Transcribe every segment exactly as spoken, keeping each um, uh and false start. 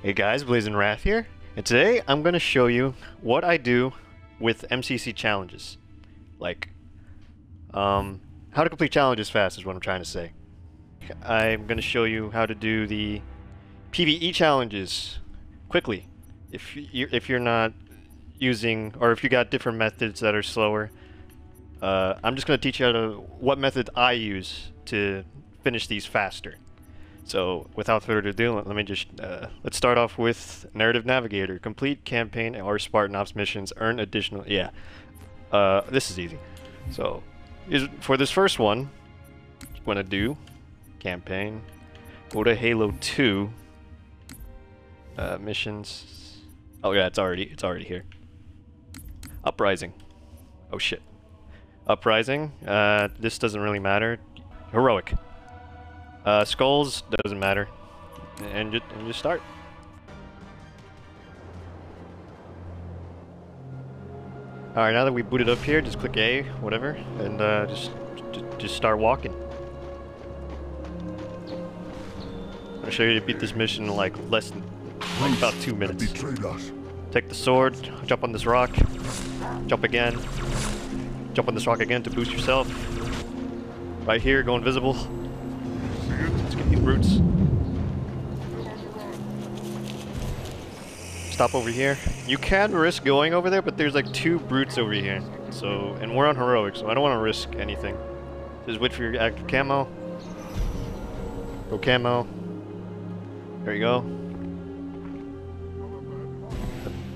Hey guys, Blazing Wrath here, and today I'm going to show you what I do with M C C challenges. Like, um, how to complete challenges fast is what I'm trying to say. I'm going to show you how to do the PvE challenges quickly. If, you, if you're not using, or if you got different methods that are slower, uh, I'm just going to teach you how to, what method I use to finish these faster. So, without further ado, let me just, uh, let's start off with Narrative Navigator. Complete campaign or Spartan Ops missions, earn additional, yeah. Uh, this is easy. So, for this first one, just want to do campaign, go to Halo two, uh, missions, oh yeah, it's already, it's already here. Uprising, oh shit. Uprising, uh, this doesn't really matter. Heroic. Uh, skulls, doesn't matter, and just, and just start. Alright, now that we booted up here, just click A, whatever, and uh, just, just start walking. I'll show you to beat this mission in like less than, like about two minutes. Take the sword, jump on this rock, jump again, jump on this rock again to boost yourself. Right here, go invisible. Roots. Stop over here. You can risk going over there, but there's like two brutes over here. So, and we're on heroic, so I don't want to risk anything. Just wait for your active camo. Go camo. There you go.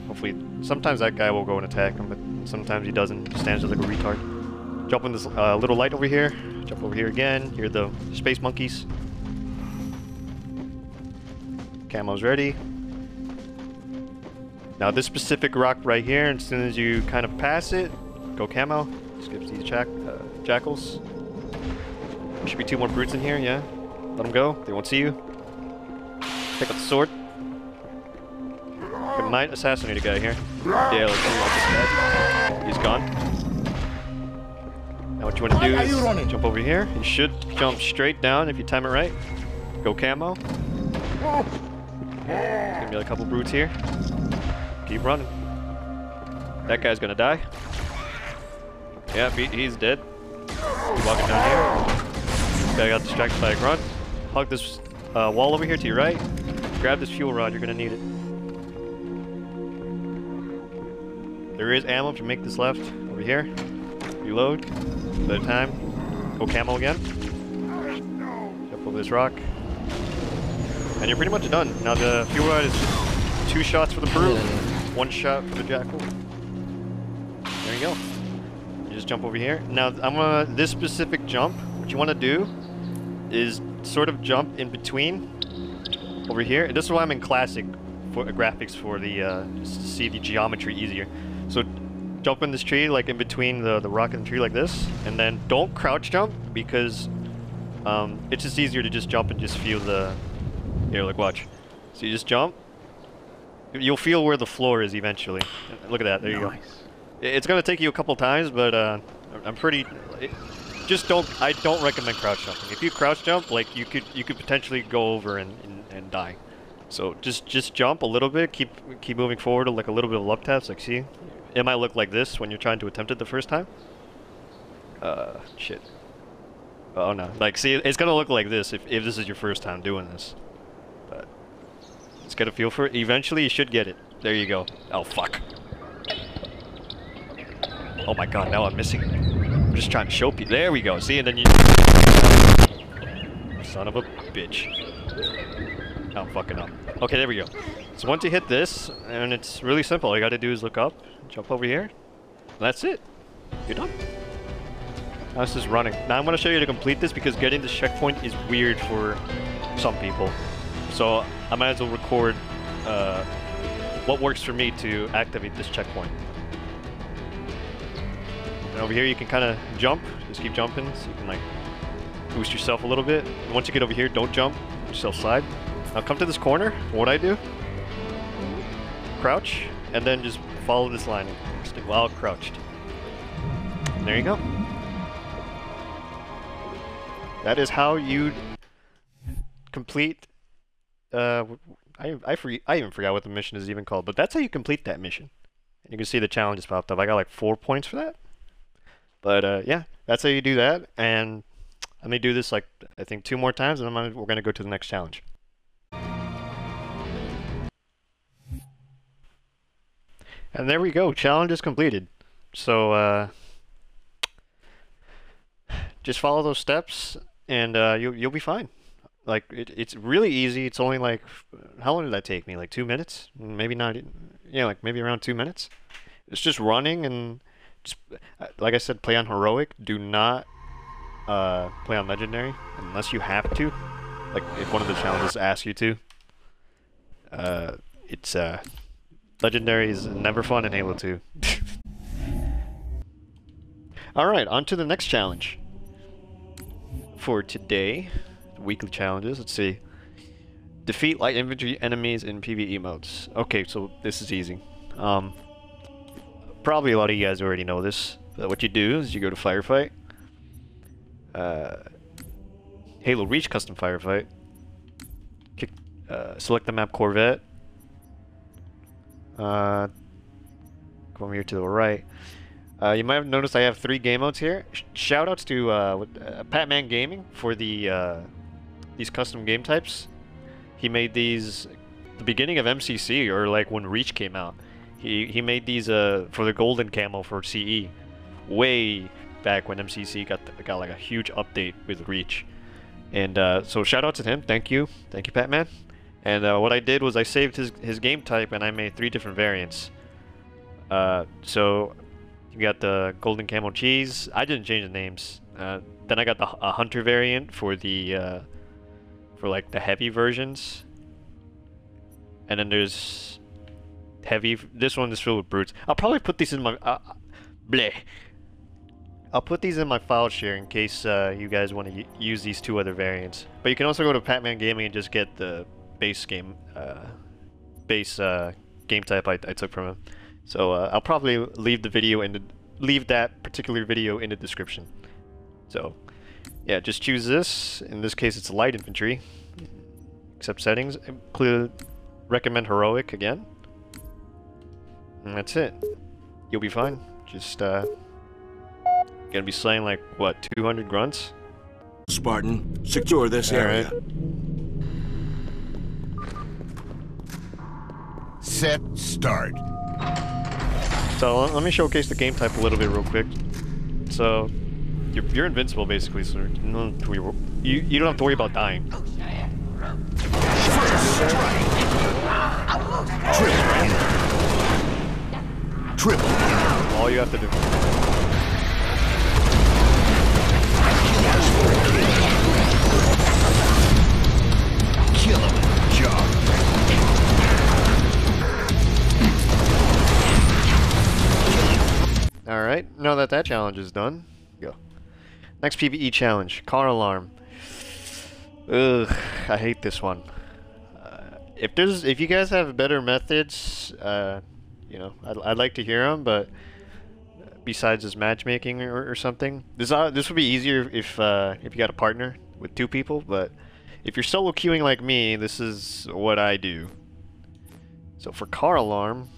Hopefully, sometimes that guy will go and attack him, but sometimes he doesn't. He stands like a retard. Jump on this uh, little light over here. Jump over here again. Here are the space monkeys. Camo's ready. Now this specific rock right here, as soon as you kind of pass it, go camo. Skip these jack uh, jackals. There should be two more brutes in here, yeah. Let them go, they won't see you. Pick up the sword. I might assassinate a guy here. Yeah, let's see what this guy. He's gone. Now what you want to do is jump over here. You should jump straight down if you time it right. Go camo. There's gonna be a couple brutes here. Keep running. That guy's gonna die. Yeah, he, he's dead. Keep walking down here. This guy got distracted by a grunt. Hug this uh, wall over here to your right. Grab this fuel rod, you're gonna need it. There is ammo to make this left over here. Reload. Another time. Go camo again. Jump over this rock. And you're pretty much done. Now the fuel rod is just two shots for the brute, one shot for the jackal. There you go. You just jump over here. Now I'm gonna, this specific jump, what you want to do is sort of jump in between over here. And this is why I'm in classic for, uh, graphics for the uh, just to see the geometry easier. So jump in this tree, like in between the the rock and the tree, like this, and then don't crouch jump because um, it's just easier to just jump and just feel the. Here, look, watch. So you just jump. You'll feel where the floor is eventually. Look at that. There you go. It's gonna take you a couple times, but uh, I'm pretty. It, just don't. I don't recommend crouch jumping. If you crouch jump, like you could, you could potentially go over and, and, and die. So just just jump a little bit. Keep keep moving forward. Like a little bit of love taps. Like see, it might look like this when you're trying to attempt it the first time. Uh, shit. Oh no. Like see, it's gonna look like this if if this is your first time doing this. Let's get a feel for it. Eventually, you should get it. There you go. Oh, fuck. Oh my god, now I'm missing. I'm just trying to show people. There we go. See, and then you... Son of a bitch. I'm fucking up. Okay, there we go. So once you hit this, and it's really simple. All you gotta do is look up, jump over here. And that's it. You're done. Now this is running. Now I'm gonna show you to complete this because getting this checkpoint is weird for some people. So I might as well record uh, what works for me to activate this checkpoint. And over here you can kind of jump, just keep jumping, so you can like boost yourself a little bit. And once you get over here, don't jump, just slide. Now come to this corner, what I do, crouch, and then just follow this line while crouched. And there you go. That is how you complete uh, I I, free, I even forgot what the mission is even called, but that's how you complete that mission. And you can see the challenges popped up. I got like four points for that. But uh, yeah, that's how you do that. And let me do this like, I think two more times, and I'm gonna, we're going to go to the next challenge. And there we go, challenge is completed. So uh, just follow those steps, and uh, you'll you'll be fine. Like it, it's really easy. It's only like, how long did that take me? Like two minutes? Maybe not. Yeah, you know, like maybe around two minutes. It's just running and just like I said, play on heroic. Do not uh, play on legendary unless you have to. Like if one of the challenges asks you to. Uh, it's uh. Legendary is never fun in Halo two. Alright, on to the next challenge. For today, weekly challenges, let's see. Defeat light infantry enemies in PvE modes. Okay, so this is easy. Um, probably a lot of you guys already know this, but what you do is you go to Firefight. Uh, Halo Reach Custom Firefight. Kick, uh, select the map Corvette. Uh, come here to the right. Uh, you might have noticed I have three game modes here. Sh Shoutouts to uh, uh, Patman Gaming for the uh, these custom game types. He made these at the beginning of M C C, or like when Reach came out. He he made these uh, for the golden camel for C E, way back when M C C got the, got like a huge update with Reach. And uh, so shout out to him. Thank you, thank you, Patman. And uh, what I did was I saved his, his game type, and I made three different variants. Uh, so you got the golden camel cheese. I didn't change the names. Uh, then I got the a hunter variant for the uh, for like the heavy versions. And then there's heavy. This one is filled with brutes. I'll probably put these in my uh, bleh. I'll put these in my file share in case uh, you guys want to use these two other variants. But you can also go to Patman Gaming and just get the base game, uh, base uh, game type I, I took from him. So uh, I'll probably leave the video in the, leave that particular video in the description. So yeah, just choose this. In this case, it's light infantry. Accept settings. Include, recommend heroic again. And that's it. You'll be fine. Just uh, gonna be slaying like what, two hundred grunts? Spartan, secure this area. All right. Set, start. So let me showcase the game type a little bit real quick. So you're, you're invincible basically, so you, you don't have to worry about dying. Triple. Triple. All you have to do. Kill him, job. Alright, now that that challenge is done, go. Next PvE challenge, car alarm. Ugh, I hate this one. Uh, if there's, if you guys have better methods, uh, you know, I'd, I'd like to hear them, but besides this matchmaking or, or something, this uh, this would be easier if uh, if you got a partner with two people, but if you're solo queuing like me, this is what I do. So for car alarm,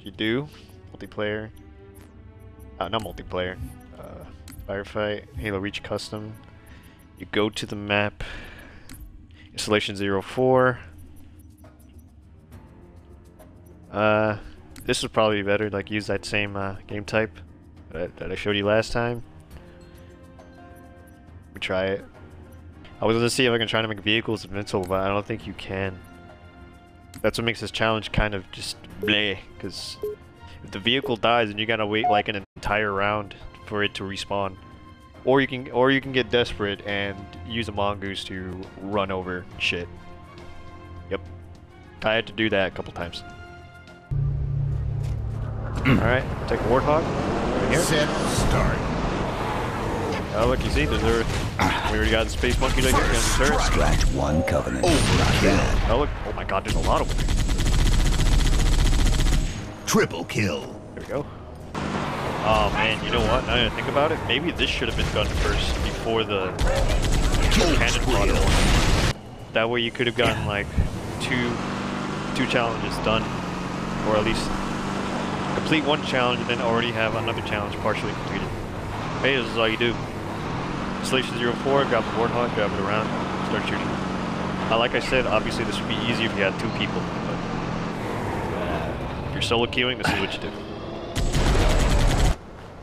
you do multiplayer. Uh, not multiplayer, uh, Firefight, Halo Reach Custom. You go to the map, Installation zero four. Uh, this is probably better, like use that same uh, game type that I, that I showed you last time. Let me try it. I was gonna see if I can try to make vehicles invincible, but I don't think you can. That's what makes this challenge kind of just bleh, because if the vehicle dies, and you gotta wait like an entire round for it to respawn, or you can or you can get desperate and use a mongoose to run over shit. Yep, I had to do that a couple times. All right, take a Warthog. Right here. Set, start. Oh look, you see, there's there. We already got the space monkey right here. First scratch one Covenant. Oh, oh look, oh my God, there's a lot of them. Triple kill. There we go. Oh man, you know what? Now that I think about it, maybe this should have been done first before the cannon brought it on. That way you could have gotten like two two challenges done, or at least complete one challenge and then already have another challenge partially completed. Hey, this is all you do. Installation zero four, grab the Warthog, grab it around, start shooting. Uh, like I said, obviously this would be easy if you had two people, but if you're solo queuing, this is what you do.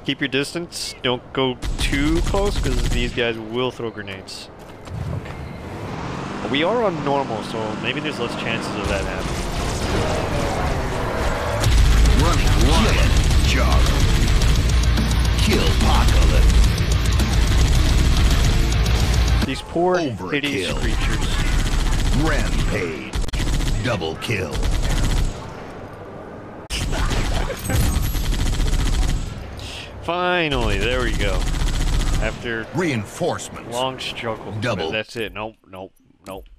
Keep your distance, don't go too close because these guys will throw grenades. Okay. We are on normal, so maybe there's less chances of that happening. Running, running, Jaro. Kill Apocalypse. These poor, Overkill. hideous creatures. Rampage. Double kill. Finally, there we go. After reinforcements, long struggle. Double. That's it. Nope. Nope. Nope.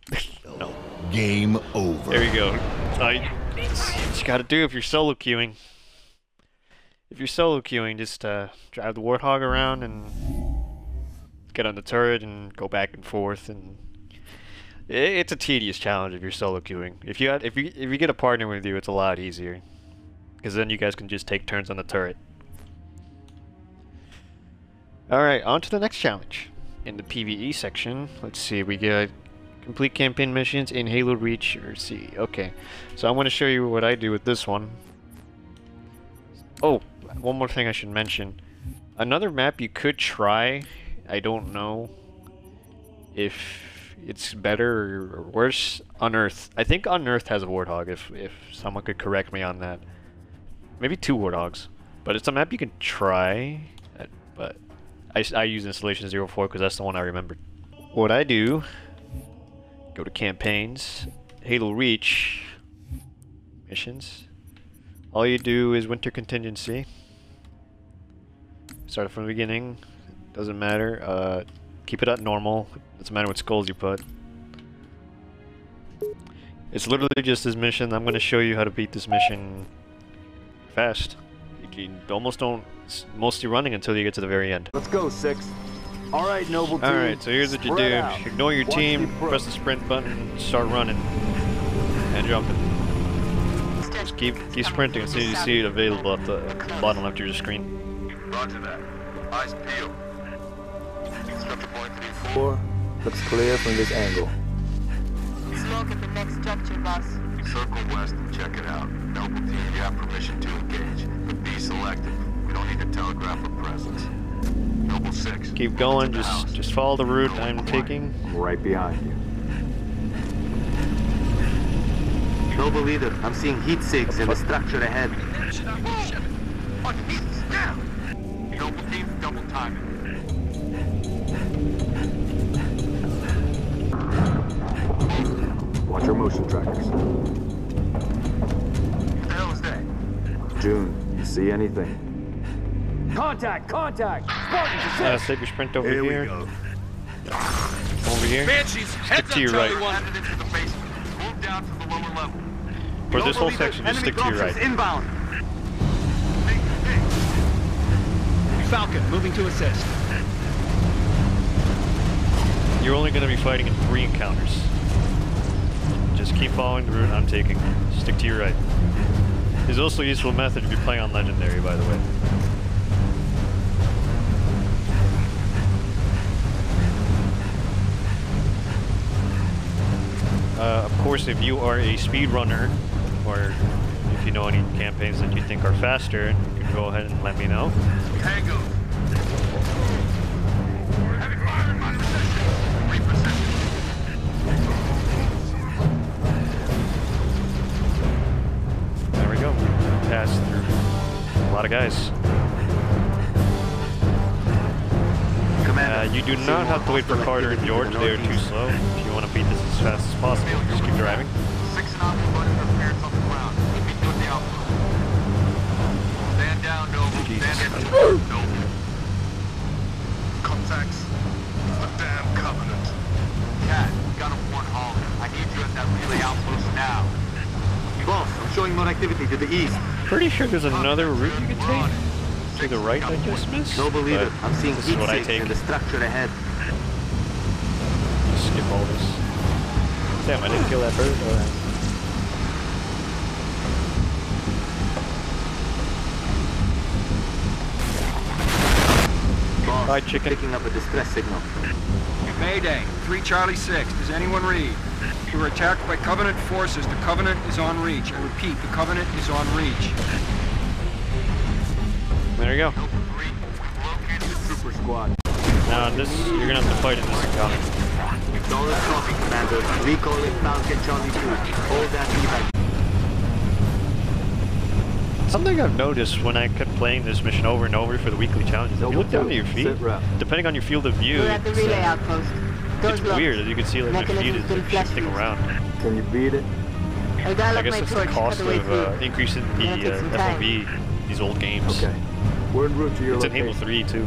Nope. Game over. There you go. Uh, that's what you gotta do if you're solo queuing. If you're solo queuing, just uh, drive the Warthog around and get on the turret and go back and forth. And it's a tedious challenge if you're solo queuing. If you had, if you if you get a partner with you, it's a lot easier because then you guys can just take turns on the turret. Alright, on to the next challenge. In the PvE section, let's see, we got complete campaign missions in Halo Reach or C. Okay, so I want to show you what I do with this one. Oh, one more thing I should mention. Another map you could try, I don't know if it's better or worse, Unearth. I think Unearth has a Warthog, if, if someone could correct me on that. Maybe two Warthogs, but it's a map you can try, but... I, I use Installation zero four because that's the one I remembered. What I do, go to campaigns, Halo Reach, missions. All you do is Winter Contingency. Start from the beginning, doesn't matter. Uh, keep it at normal, doesn't matter what skulls you put. It's literally just this mission. I'm going to show you how to beat this mission fast. You almost don't, it's mostly running until you get to the very end. Let's go, Six. All right, Noble Team. All right, so here's what you do. Out. Ignore your Watch team, press the sprint button, start running, and jumping. Just keep, keep sprinting until you see it available at the bottom left of your screen. Roger that. Eyes peeled. Structure point three four. Looks clear from this angle. Smoke at the next structure, boss. Circle west and check it out. Noble Team, you have permission to engage, but be selective. We don't need to telegraph our presence. Noble Six. Keep going. Just, house. just follow the route Noble I'm one. taking. I'm right behind you. Noble Leader, I'm seeing heat sigs in the structure ahead. On heat down. Noble Team, double timing. Watch your motion trackers. What the hell is that? June, see anything? Contact! Contact! Uh, save your sprint over here. Here we go. Over here. Banshees, heads up, Charlie One. Move down to the lower level. For this whole section, just stick to your right. Inbound. Falcon, moving to assist. You're only going to be fighting in three encounters. Just keep following the route I'm taking. Stick to your right. It's also a useful method if you're playing on Legendary, by the way. Uh, of course, if you are a speedrunner, or if you know any campaigns that you think are faster, you can go ahead and let me know. Tango. Pass through a lot of guys. Commander, uh, you do not have to wait for Carter and George, they are too slow. If you want to beat this as fast as possible, just keep driving. Six and off the button prepared on the ground. Let me do the output. Stand down, Noble. Stand at the Noble. Contacts. The damn Covenant. Cat, you gotta warn Hall. I need you at that relay outpost now. Boss, I'm showing more activity to the east. Pretty sure there's another route you can take to the right I just missed. No believer, I'm seeing this is what I take. The structure ahead. Skip all this. Damn, I didn't kill that bird. All right. Hi, chicken. Picking up a distress signal. Mayday, Three Charlie Six. Does anyone read? We were attacked by Covenant forces. The Covenant is on Reach. I repeat, the Covenant is on Reach. There you go. Trooper squad. Now this, you're gonna have to fight in this encounter. Solid copy, Commander. Recall inbound to Charlie Two. Hold that evac. Something I've noticed when I kept playing this mission over and over for the weekly challenges, so you look down at your feet, depending on your field of view. We're at the relay outpost. It's weird that you can see like my feet is like, shifting around. Can you beat it? I, I guess that's the cost of uh, increasing the uh, F O V these old games. Okay. We're en route to your it's location. It's in Halo three too.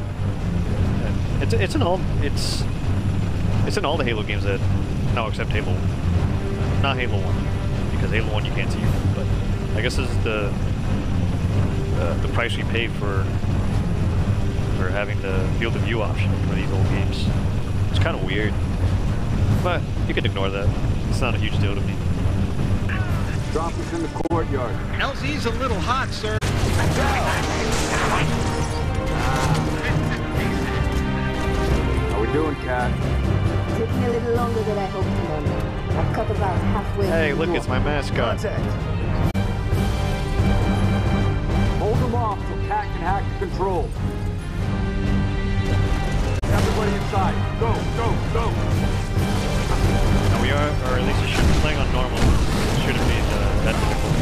And it's it's in all it's it's in all the Halo games that no except Halo, not Halo one, because Halo one you can't see. But I guess this is the uh, the price we pay for for having the field of view option for these old games. It's kind of weird, but you can ignore that. It's not a huge deal to me. Drop us in the courtyard. L Z's a little hot, sir. Ah. How we doing, Cat? Took me a little longer than I hoped, Commander. I've cut about halfway. Hey, look, it's my mascot. Contact. Hold them off so Cat can hack the controls. Everybody inside. Go, go, go. Now we are, or at least you should be playing on normal. It shouldn't be the, that difficult.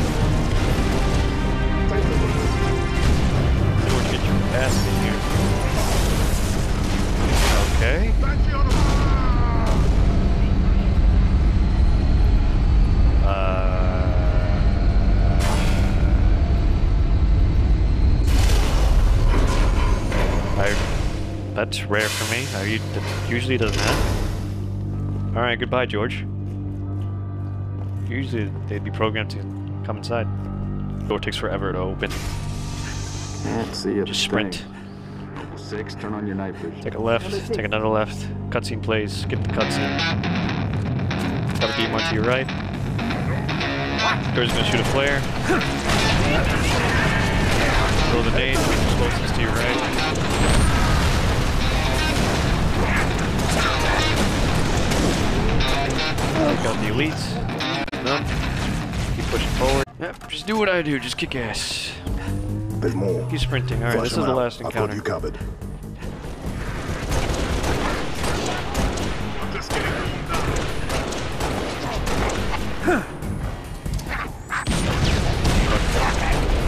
George, get your ass in here. Okay. Uh. I. That's rare for me. I, that usually doesn't happen. Alright, goodbye, George. Usually they'd be programmed to come inside. Door takes forever to open. Let's see it. Just sprint. Six, turn on your night vision. Take a left, take another left. Cutscene plays, skip the cutscene. Got a beam onto your right. George's gonna shoot a flare. Blow the nade, explosives to your right. Got the elites. None. Keep pushing forward. Yep, just do what I do. Just kick ass. Bit more. Keep sprinting. Alright, this is the last encounter. I've got you covered. Those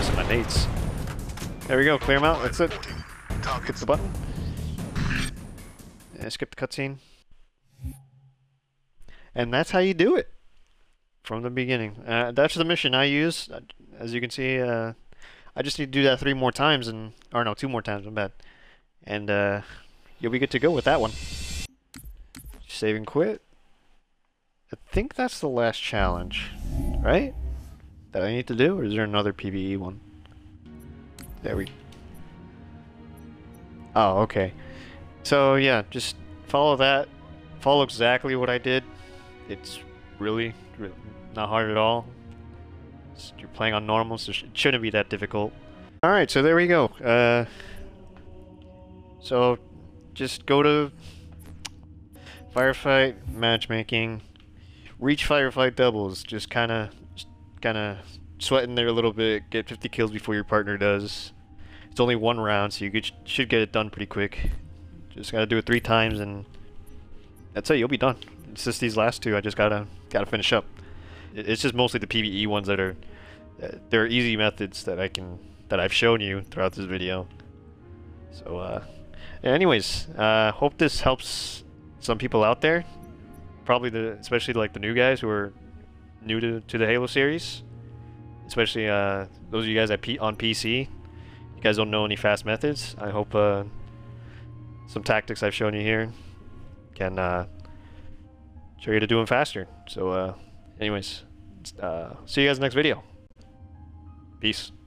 are my mates. There we go. Clear them out. That's it. Hit the button. And skip the cutscene. And that's how you do it from the beginning. Uh, that's the mission I use. As you can see, uh, I just need to do that three more times, and or no, two more times, I'm bad. And uh, you'll be good to go with that one. Save and quit. I think that's the last challenge, right? That I need to do, or is there another P V E one? There we go. Oh, okay. So yeah, just follow that. Follow exactly what I did. It's really, really not hard at all. It's, you're playing on normal, so it shouldn't be that difficult. Alright, so there we go. Uh, so, just go to Firefight, Matchmaking, Reach Firefight Doubles. Just kind of kind of sweat in there a little bit, get fifty kills before your partner does. It's only one round, so you get, should get it done pretty quick. Just gotta do it three times and that's it, you'll be done. It's just these last two I just gotta gotta finish up. It's just mostly the P V E ones that are uh, they're easy methods that I can that I've shown you throughout this video. So uh anyways, uh hope this helps some people out there. Probably the especially like the new guys who are new to, to the Halo series. Especially uh those of you guys at P on P C. You guys don't know any fast methods. I hope uh some tactics I've shown you here can uh, show you to do them faster. So uh, anyways, uh, see you guys in the next video. Peace.